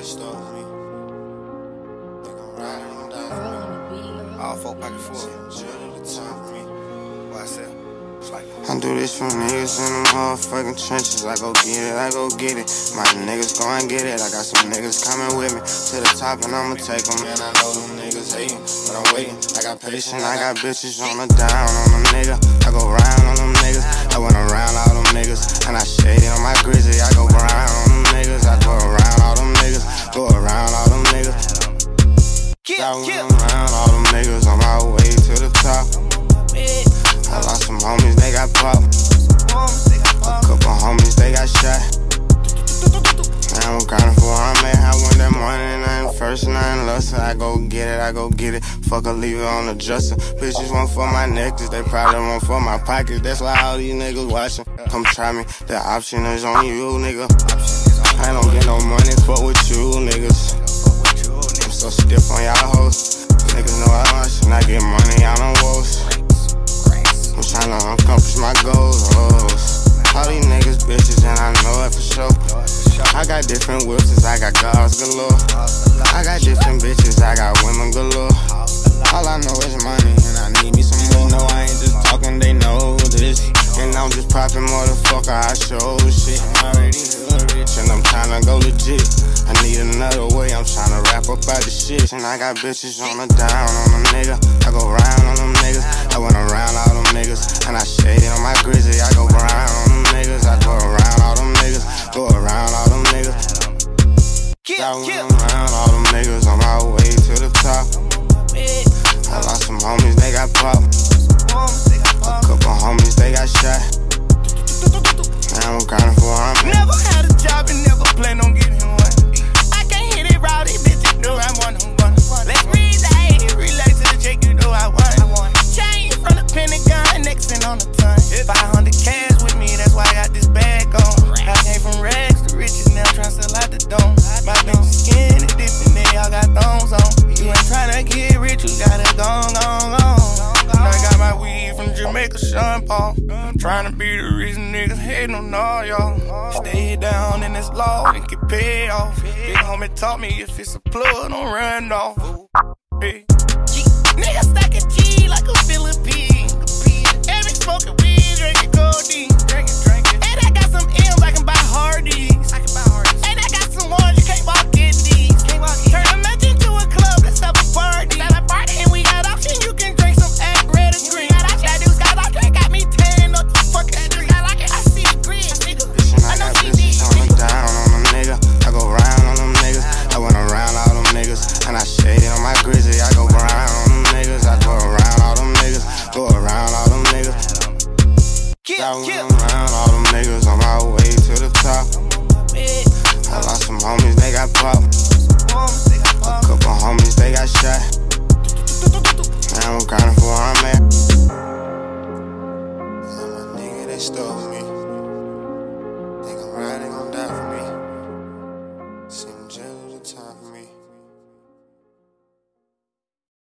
Story. Think I'm riding on down. All four pocket full. Why I said, I do this for niggas in them motherfucking trenches. I go get it, I go get it. My niggas go and get it. I got some niggas coming with me to the top and I'ma take them. And I know them niggas hating, but I'm waiting. I got patience, I got bitches on the down on them nigga. I go round on them niggas. I went around all them niggas. And I shaded on my grizzly. I go grind on them niggas. I go around all them niggas. Go around all them niggas. I went around all them niggas on my way to the top. I lost some homies, they got popped. A couple homies, they got shot. Now I'm grinding for where I'm at. I went that morning and I ain't first and I ain't lustin'. I go get it, I go get it. Fuck a leave it on the dresser. Bitches want for my necklace, they probably want for my pockets. That's why all these niggas watching. Come try me, the option is on you, nigga. I don't get no money, fuck with you, niggas. I'm so stiff on y'all hoes. Niggas know I should not get money, I don't woes. I'm tryna accomplish my goals. All these niggas bitches and I know it for sure. I got different whips, I got girls galore. I got different bitches, I got women galore. All I know is money and I need me some more. No, I ain't just talking, they know this. And I'm just popping, motherfucker, I show shit. I already rich and I'm tryna go legit. I need another way, I'm tryna rap up out the shit. And I got bitches on the down on a nigga. I go round on them niggas. I went around all them niggas. And I shaded on my grizzly. I go grind on them niggas. I go around all them niggas. Go around all them niggas. I went around all them niggas on my way to the top. I lost some homies, they got popped. A couple homies, they got shot. Now I'm grinding for where I'm at. Never had a job and never plan on getting one. I can't hit it rowdy, bitch, you know I'm one on one. Let's read it, relax to the check, you know I won. Change from the Pentagon, next in on the ton. 500 cash with me, that's why I got this bag on. I came from rags to riches, now I'm trying to sell out the dome. My bitch skin is different, they all got thongs on. You ain't trying to get rich, you got it gone on. I got my weed from Jamaica, Sean Paul. Tryna be the reason niggas hatin' on all y'all. Stay down in this law and get paid off. Big homie taught me if it's a plug, don't run off. Hey. Nigga stackin' G like a Philippine. And we smokin' weed, drinkin' Goldie. And I got some M's, I can buy Hardee's. And I got some ones, you can't walk in these. Turn a match into a club, let's have a party. And we got options, you can drink some ass. I went around all them niggas on my way to the top. I lost some homies, they got popped. A couple homies, they got shot. Now I'm grinding for where I'm at. And my nigga, they stole me.